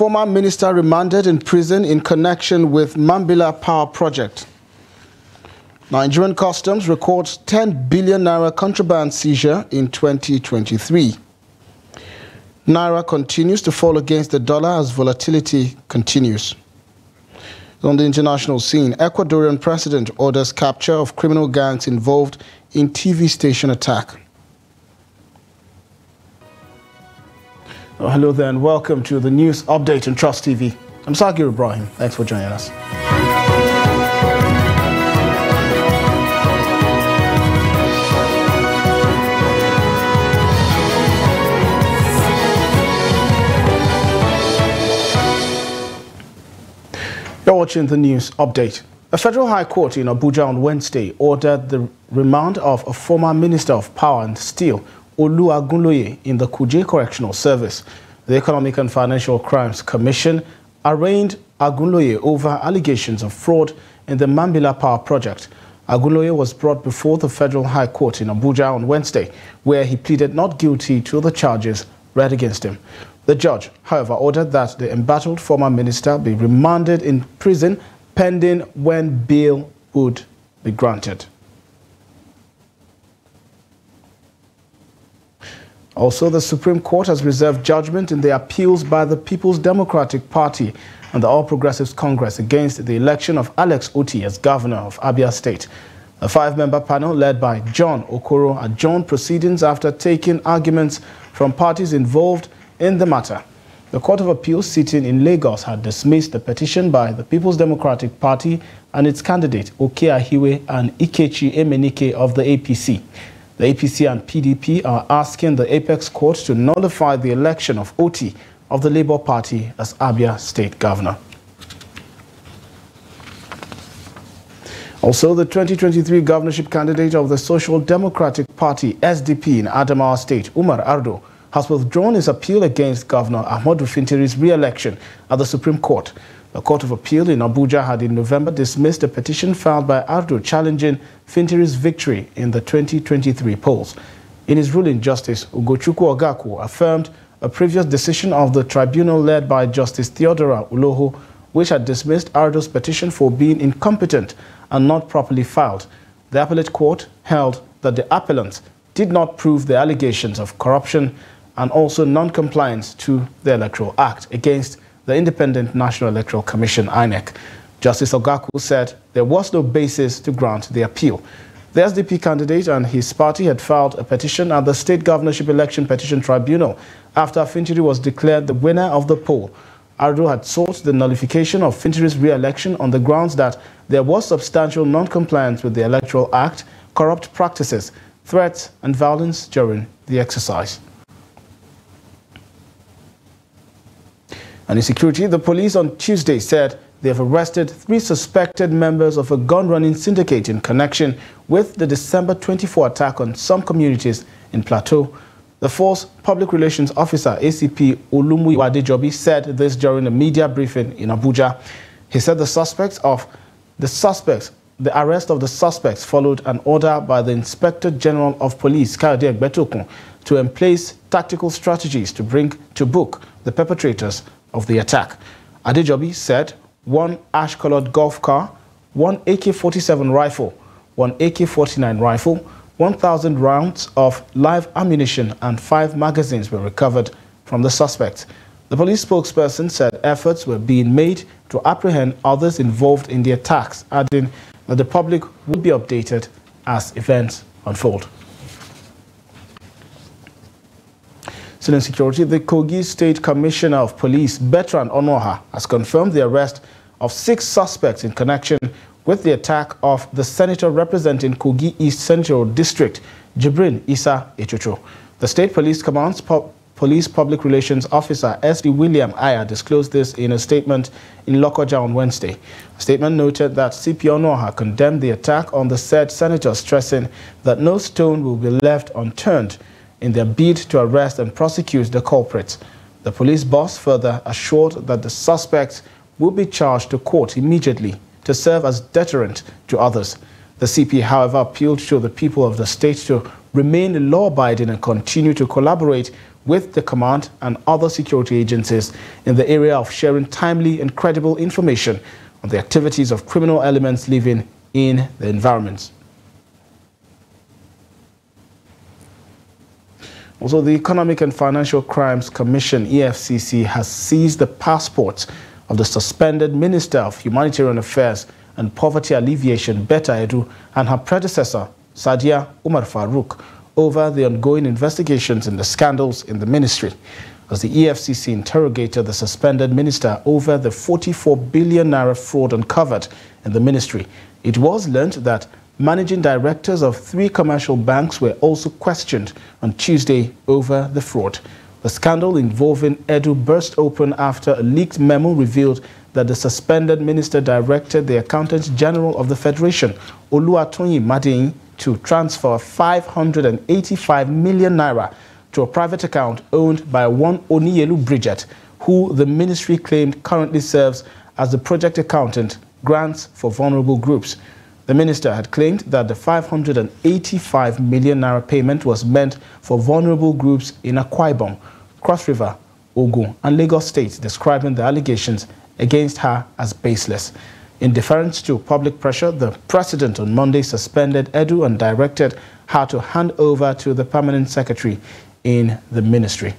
former minister remanded in prison in connection with Mambilla Power Project. Nigerian Customs records 10 billion naira contraband seizure in 2023. Naira continues to fall against the dollar as volatility continues. On the international scene, Ecuadorian president orders capture of criminal gangs involved in TV station attack. Oh, hello there and welcome to the News Update on Trust TV. I'm Sagir Ibrahim. Thanks for joining us. You're watching the News Update. A federal high court in Abuja on Wednesday ordered the remand of a former Minister of Power and Steel, Olu Agunloye, in the Kuje Correctional Service. The Economic and Financial Crimes Commission arraigned Agunloye over allegations of fraud in the Mambilla Power Project. Agunloye was brought before the Federal High Court in Abuja on Wednesday, where he pleaded not guilty to the charges read against him. The judge, however, ordered that the embattled former minister be remanded in prison pending when bail would be granted. Also, the Supreme Court has reserved judgment in the appeals by the People's Democratic Party and the All Progressives Congress against the election of Alex Otti as governor of Abia State. A five-member panel led by John Okoro adjourned proceedings after taking arguments from parties involved in the matter. The Court of Appeal sitting in Lagos had dismissed the petition by the People's Democratic Party and its candidate Okeahiwe and Ikechi Emenike of the APC. The APC and PDP are asking the Apex Court to nullify the election of Otti of the Labour Party as Abia State Governor. Also, the 2023 governorship candidate of the Social Democratic Party, SDP, in Adamawa State, Umar Ardo, has withdrawn his appeal against Governor Ahmadu Fintiri's re-election at the Supreme Court. The Court of Appeal in Abuja had in November dismissed a petition filed by Ardo challenging Fintiri's victory in the 2023 polls. In his ruling, Justice Ugochuku Ogaku affirmed a previous decision of the tribunal led by Justice Theodora Ulohu, which had dismissed Ardo's petition for being incompetent and not properly filed. The appellate court held that the appellant did not prove the allegations of corruption and also non-compliance to the Electoral Act against the Independent National Electoral Commission, INEC. Justice Ogaku said there was no basis to grant the appeal. The SDP candidate and his party had filed a petition at the State Governorship Election Petition Tribunal after Fintiri was declared the winner of the poll. Ardo had sought the nullification of Fintiri's re-election on the grounds that there was substantial non-compliance with the Electoral Act, corrupt practices, threats and violence during the exercise. And in security, the police on Tuesday said they have arrested 3 suspected members of a gun-running syndicate in connection with the December 24 attack on some communities in Plateau. The force public relations officer, ACP Olumuyiwa Adejobi, said this during a media briefing in Abuja. He said the arrest of the suspects followed an order by the Inspector General of Police, Betoku, to emplace tactical strategies to bring to book the perpetrators of the attack. Adejobi said 1 ash-colored golf car, 1 AK-47 rifle, 1 AK-49 rifle, 1,000 rounds of live ammunition and 5 magazines were recovered from the suspects. The police spokesperson said efforts were being made to apprehend others involved in the attacks, adding that the public will be updated as events unfold. Still in security, the Kogi State Commissioner of Police, Betran Onoha, has confirmed the arrest of 6 suspects in connection with the attack of the senator representing Kogi East Central District, Jibrin Isa Echucho. The State Police Command's Police Public Relations Officer, S.D. William Ayer, disclosed this in a statement in Lokoja on Wednesday. The statement noted that CP Onoha condemned the attack on the said senator, stressing that no stone will be left unturned in their bid to arrest and prosecute the culprits. The police boss further assured that the suspects will be charged to court immediately to serve as deterrent to others. The CP, however, appealed to the people of the state to remain law-abiding and continue to collaborate with the command and other security agencies in the area of sharing timely and credible information on the activities of criminal elements living in the environment. Also, the Economic and Financial Crimes Commission, EFCC, has seized the passports of the suspended Minister of Humanitarian Affairs and Poverty Alleviation, Betta Edu, and her predecessor, Sadia Umar Farouk, over the ongoing investigations in the scandals in the ministry, as the EFCC interrogated the suspended minister over the 44 billion naira fraud uncovered in the ministry. It was learnt that managing directors of 3 commercial banks were also questioned on Tuesday over the fraud. The scandal involving Edu burst open after a leaked memo revealed that the suspended minister directed the Accountant General of the Federation, Olua Toni Madine, to transfer 585 million naira to a private account owned by one Onielu Bridget, who the ministry claimed currently serves as the project accountant grants for vulnerable groups. The minister had claimed that the 585 million naira payment was meant for vulnerable groups in Akwa Ibom, Cross River, Ogun, and Lagos states, describing the allegations against her as baseless. In deference to public pressure, the president on Monday suspended Edu and directed her to hand over to the permanent secretary in the ministry.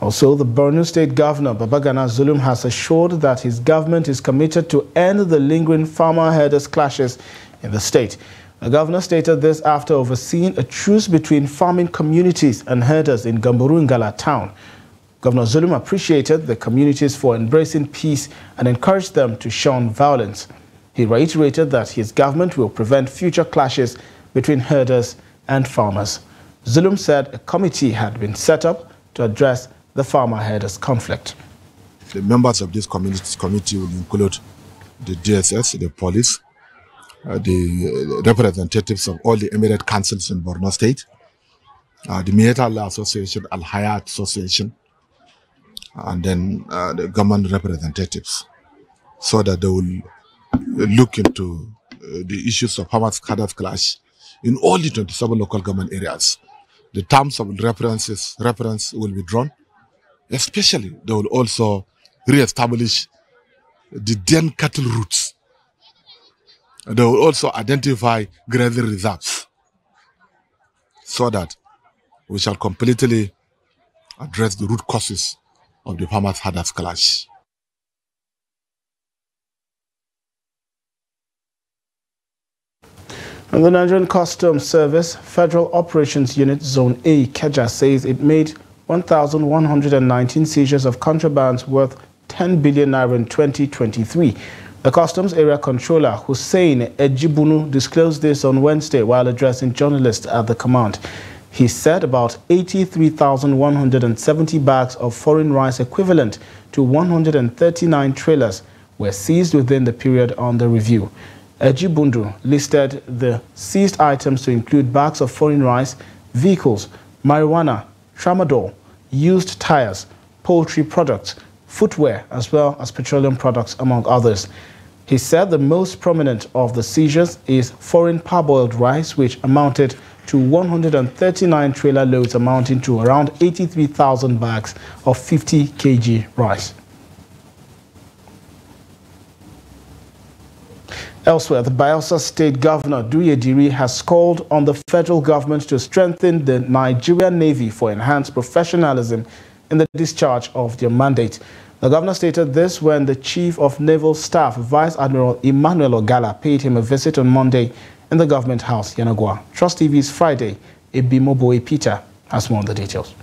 Also, the Borno State Governor, Babagana Zulum, has assured that his government is committed to end the lingering farmer-herders clashes in the state. The governor stated this after overseeing a truce between farming communities and herders in Gamburu Ngala town. Governor Zulum appreciated the communities for embracing peace and encouraged them to shun violence. He reiterated that his government will prevent future clashes between herders and farmers. Zulum said a committee had been set up to address the farmer-herders conflict. The members of this committee will include the DSS, the police, the representatives of all the emirate councils in Borno State, the Miyatala Association, Al-Hayat Association, and then the government representatives, so that they will look into the issues of farmer-herders clash in all the 27 local government areas. The terms of reference will be drawn. Especially, they will also re-establish the then cattle routes. They will also identify grazing reserves, so that we shall completely address the root causes of the farmer-herders clash. And the Nigerian Customs Service Federal Operations Unit Zone A, Ikeja, says it made 1,119 seizures of contrabands worth 10 billion naira in 2023. The Customs Area Controller, Hussein Ejibunu, disclosed this on Wednesday while addressing journalists at the command. He said about 83,170 bags of foreign rice equivalent to 139 trailers were seized within the period under review. Ejibundu listed the seized items to include bags of foreign rice, vehicles, marijuana, tramadol, used tires, poultry products, footwear, as well as petroleum products, among others. He said the most prominent of the seizures is foreign parboiled rice, which amounted to 139 trailer loads, amounting to around 83,000 bags of 50 kg rice. Elsewhere, the Bayelsa State Governor, Douye Diri, has called on the federal government to strengthen the Nigerian Navy for enhanced professionalism in the discharge of their mandate. The governor stated this when the Chief of Naval Staff, Vice Admiral Emmanuel Ogalla, paid him a visit on Monday in the government house, Yenagoa. Trust TV's Friday, Ebimoboe Peter has more on the details.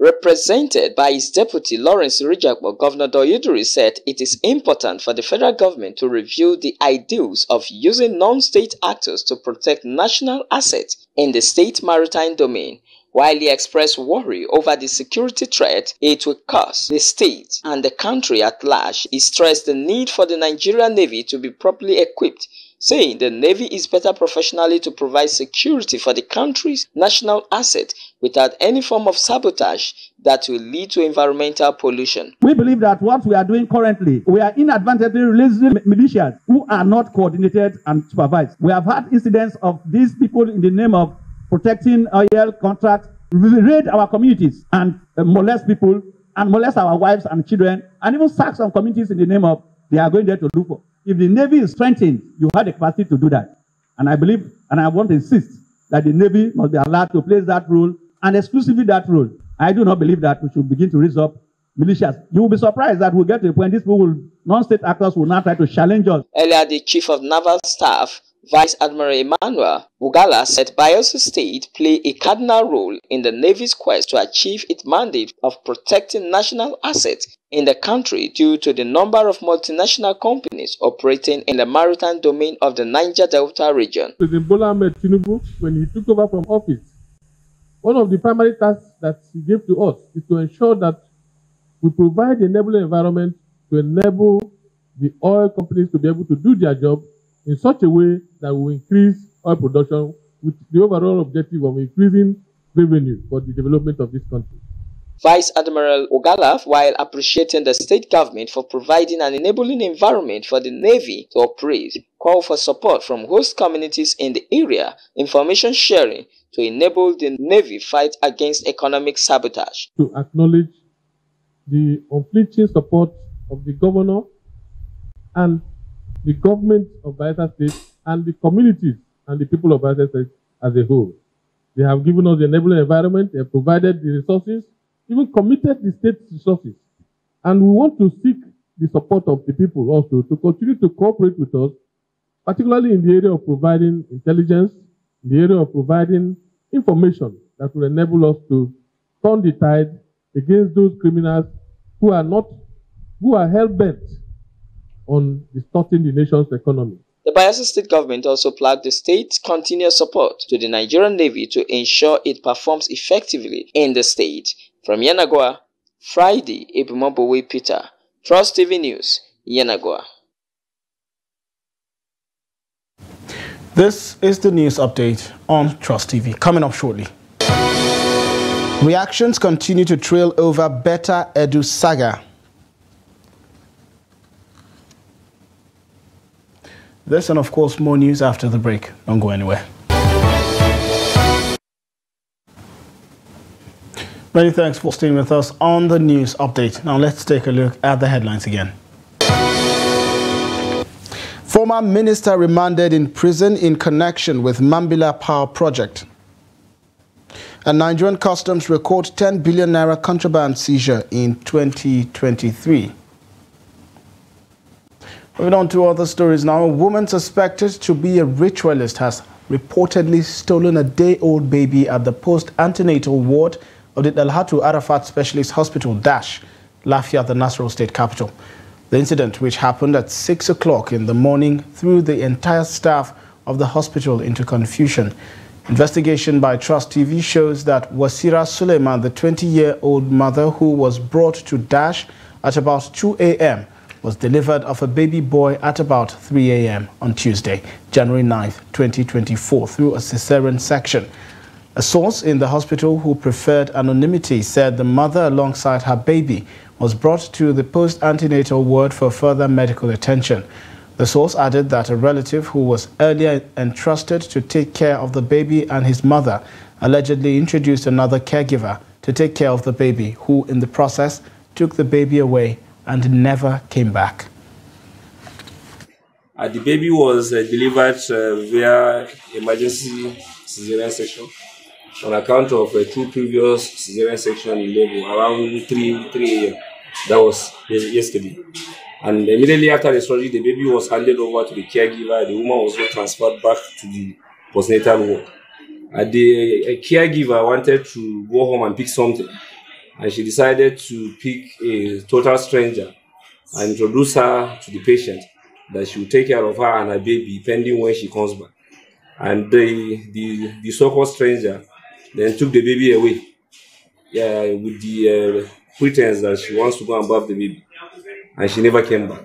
Represented by his deputy Lawrence Rijakbo, Governor Douye Diri said it is important for the federal government to review the ideals of using non-state actors to protect national assets in the state maritime domain, while he expressed worry over the security threat it will cause the state and the country at large. He stressed the need for the Nigerian Navy to be properly equipped, saying the Navy is better professionally to provide security for the country's national asset without any form of sabotage that will lead to environmental pollution. We believe that what we are doing currently, we are inadvertently releasing militias who are not coordinated and supervised. We have had incidents of these people in the name of protecting oil contracts, raid our communities and molest people and molest our wives and children, and even sack some communities in the name of they are going there to look for. If the Navy is strengthened, you have the capacity to do that. And I believe, and I want to insist, that the Navy must be allowed to play that role, and exclusively that role. I do not believe that we should begin to raise up militias. You will be surprised that we'll get to the point these people will, non-state actors will now try to challenge us. Earlier, the Chief of Naval Staff, Vice Admiral Emmanuel Ogalla, said Bayelsa State play a cardinal role in the Navy's quest to achieve its mandate of protecting national assets in the country due to the number of multinational companies operating in the maritime domain of the Niger Delta region. President Bola Ahmed Tinubu, when he took over from office, one of the primary tasks that he gave to us is to ensure that we provide the enabling environment to enable the oil companies to be able to do their job in such a way that will increase oil production with the overall objective of increasing revenue for the development of this country. Vice Admiral Ogalla, while appreciating the state government for providing an enabling environment for the Navy to operate, called for support from host communities in the area, information sharing to enable the Navy fight against economic sabotage. To acknowledge the unflinching support of the governor and the government of Bayelsa State and the communities and the people of Bayelsa State as a whole. They have given us the enabling environment, they have provided the resources, even committed the state's resources. And we want to seek the support of the people also to continue to cooperate with us, particularly in the area of providing intelligence, in the area of providing information that will enable us to turn the tide against those criminals who are hell-bent on distorting the nation's economy. The Bayelsa State government also plugged the state's continuous support to the Nigerian Navy to ensure it performs effectively in the state. From Yenagoa, Friday, Ebumobowe Peter, Trust TV News, Yenagoa. This is the news update on Trust TV, coming up shortly. Reactions continue to trail over Betta Edu saga. This and of course more news after the break. Don't go anywhere. Many thanks for staying with us on the news update. Now let's take a look at the headlines again. Former minister remanded in prison in connection with Mambilla Power Project. And Nigerian customs record 10 billion naira contraband seizure in 2023. Moving on to other stories now. A woman suspected to be a ritualist has reportedly stolen a day-old baby at the post-antenatal ward of the Dalhatu Arafat Specialist Hospital Dash, Lafia, the Nasarawa State Capital. The incident, which happened at 6 o'clock in the morning, threw the entire staff of the hospital into confusion. Investigation by Trust TV shows that Wasira Suleiman, the 20-year-old mother who was brought to Dash at about 2 a.m., was delivered of a baby boy at about 3 a.m. on Tuesday, January 9, 2024, through a cesarean section. A source in the hospital who preferred anonymity said the mother, alongside her baby, was brought to the post-antenatal ward for further medical attention. The source added that a relative who was earlier entrusted to take care of the baby and his mother allegedly introduced another caregiver to take care of the baby, who in the process took the baby away and never came back. The baby was delivered via emergency cesarean section on account of two previous cesarean section in Lagos around 3 a.m. That was yesterday. And immediately after the surgery, the baby was handed over to the caregiver. The woman was transferred back to the postnatal ward. The caregiver wanted to go home and pick something, and she decided to pick a total stranger and introduce her to the patient that she would take care of her and her baby pending when she comes back. And the so-called stranger then took the baby away with the pretense that she wants to go and bathe the baby, and she never came back.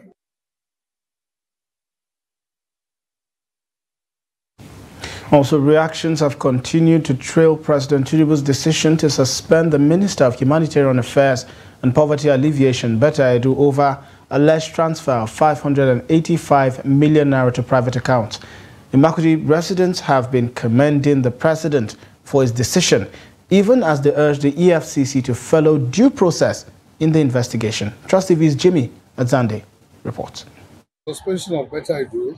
Also, reactions have continued to trail President Tinubu's decision to suspend the Minister of Humanitarian Affairs and Poverty Alleviation, Betta Edu, over alleged transfer of 585 million naira to private accounts. Makurdi residents have been commending the president for its decision, even as they urge the EFCC to follow due process in the investigation. Trust TV's Jimmy Azande reports. The suspension of Betta Edu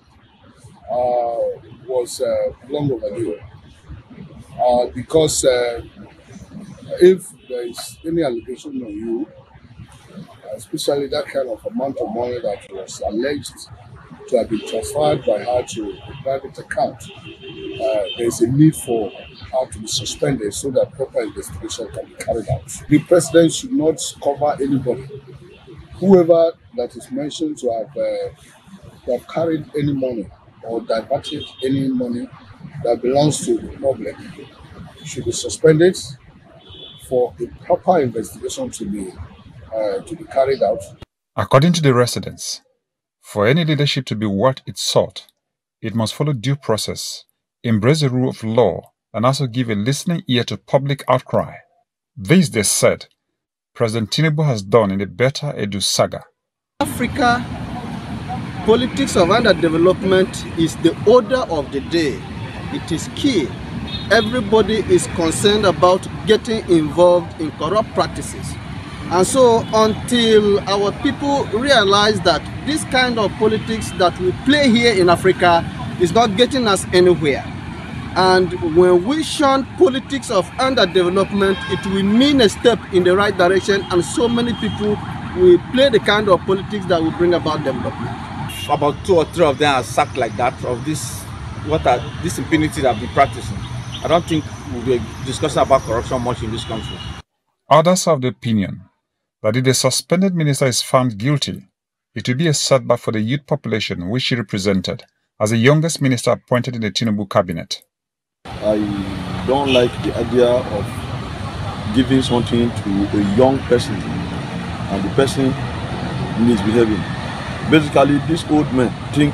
was long overdue because if there is any allegation on you, especially that kind of amount of money that was alleged to have been transferred by her to a private account, there is a need for her to be suspended so that proper investigation can be carried out. The president should not cover anybody. Whoever that is mentioned to have carried any money or diverted any money that belongs to the public should be suspended for a proper investigation to be carried out. According to the residents, for any leadership to be worth its salt, it must follow due process, embrace the rule of law, and also give a listening ear to public outcry. This, they said, President Tinubu has done in the Betta Edu saga. Africa, politics of underdevelopment is the order of the day. It is key. Everybody is concerned about getting involved in corrupt practices. And so until our people realize that this kind of politics that we play here in Africa is not getting us anywhere, and when we shun politics of underdevelopment, it will mean a step in the right direction, and so many people will play the kind of politics that will bring about development. About 2 or 3 of them are sacked like that, of this, what are this impunity that we're practicing. I don't think we'll be discussing about corruption much in this country. Others have the opinion that if the suspended minister is found guilty, it will be a setback for the youth population which she represented as the youngest minister appointed in the Tinubu cabinet. I don't like the idea of giving something to a young person and the person misbehaving. Basically, these old men think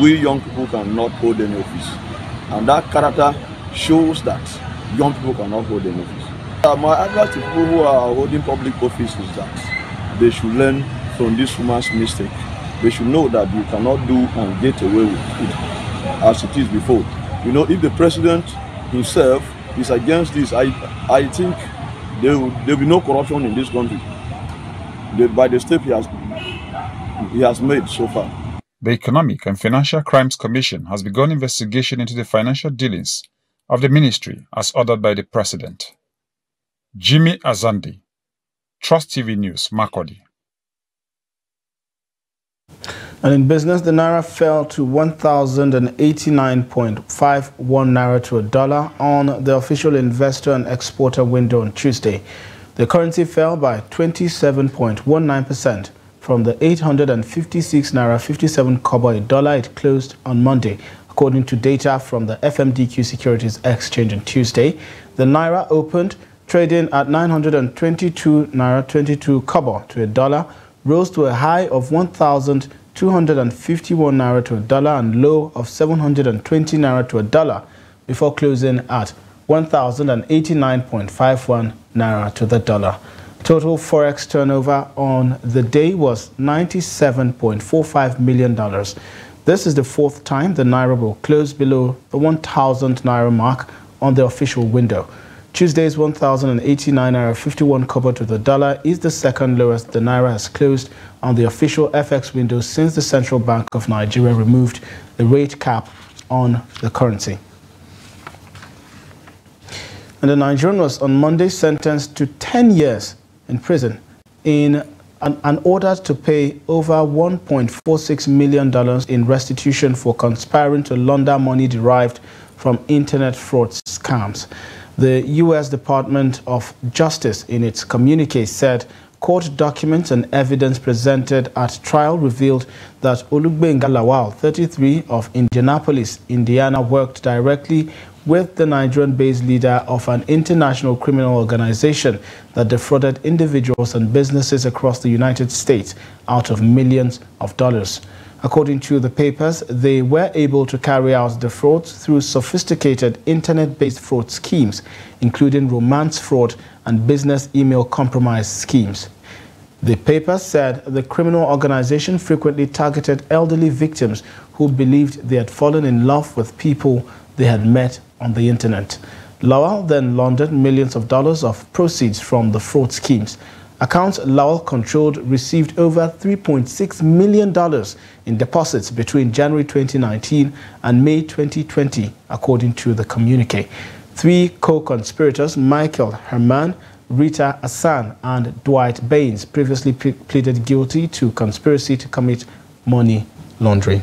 we young people cannot hold any office, and that character shows that young people cannot hold any office. My advice to people who are holding public office is that they should learn from this woman's mistake. They should know that you cannot do and get away with it as it is before. You know, if the president himself is against this, I think there will be no corruption in this country by the step he has made so far. The Economic and Financial Crimes Commission has begun investigation into the financial dealings of the ministry as ordered by the president. Jimmy Azandi, Trust TV News, Makurdi. And in business, the naira fell to 1,089.51 naira to a dollar on the official investor and exporter window on Tuesday. The currency fell by 27.19% from the 856 naira 57 kobo a dollar it closed on Monday. According to data from the FMDQ Securities Exchange on Tuesday, the naira opened trading at 922 naira 22 kobo to a dollar, rose to a high of 1,251 naira to a dollar and low of 720 naira to a dollar before closing at 1,089.51 naira to the dollar. Total forex turnover on the day was $97.45 million. This is the 4th time the naira will close below the 1,000 naira mark on the official window. Tuesday's 1,089 naira 51 kobo to the dollar is the second lowest the naira has closed on the official FX window since the Central Bank of Nigeria removed the rate cap on the currency. And the Nigerian was on Monday sentenced to 10 years in prison in an order to pay over $1.46 million in restitution for conspiring to launder money derived from internet fraud scams. The U.S. Department of Justice, in its communique, said court documents and evidence presented at trial revealed that Olugbengala Lawal, 33, of Indianapolis, Indiana, worked directly with the Nigerian-based leader of an international criminal organization that defrauded individuals and businesses across the United States out of millions of dollars. According to the papers, they were able to carry out the frauds through sophisticated internet-based fraud schemes, including romance fraud and business email compromise schemes. The papers said the criminal organization frequently targeted elderly victims who believed they had fallen in love with people they had met on the internet. Lawal then laundered millions of dollars of proceeds from the fraud schemes. Accounts Lawal controlled received over $3.6 million in deposits between January 2019 and May 2020, according to the communique. Three co-conspirators, Michael Herman, Rita Hassan, and Dwight Baines, previously pleaded guilty to conspiracy to commit money laundering.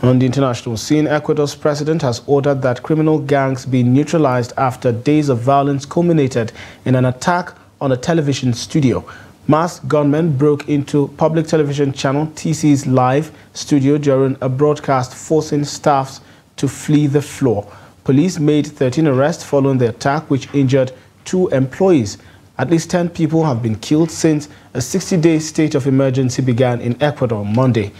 On the international scene, Ecuador's president has ordered that criminal gangs be neutralized after days of violence culminated in an attack on a television studio. Masked gunmen broke into public television channel TC's live studio during a broadcast, forcing staffs to flee the floor. Police made 13 arrests following the attack, which injured 2 employees. At least 10 people have been killed since a 60-day state of emergency began in Ecuador on Monday.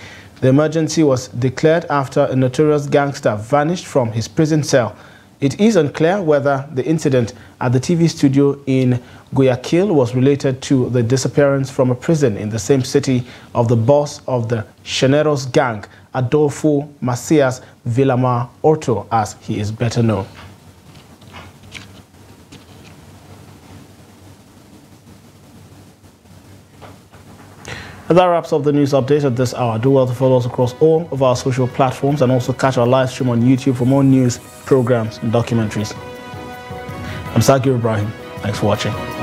The emergency was declared after a notorious gangster vanished from his prison cell. It is unclear whether the incident at the TV studio in Guayaquil was related to the disappearance from a prison in the same city of the boss of the Llaneros gang, Adolfo Macias Villamar Orto, as he is better known. And that wraps up the news update at this hour. Do well to follow us across all of our social platforms and also catch our live stream on YouTube for more news, programs, and documentaries. I'm Sagir Ibrahim. Thanks for watching.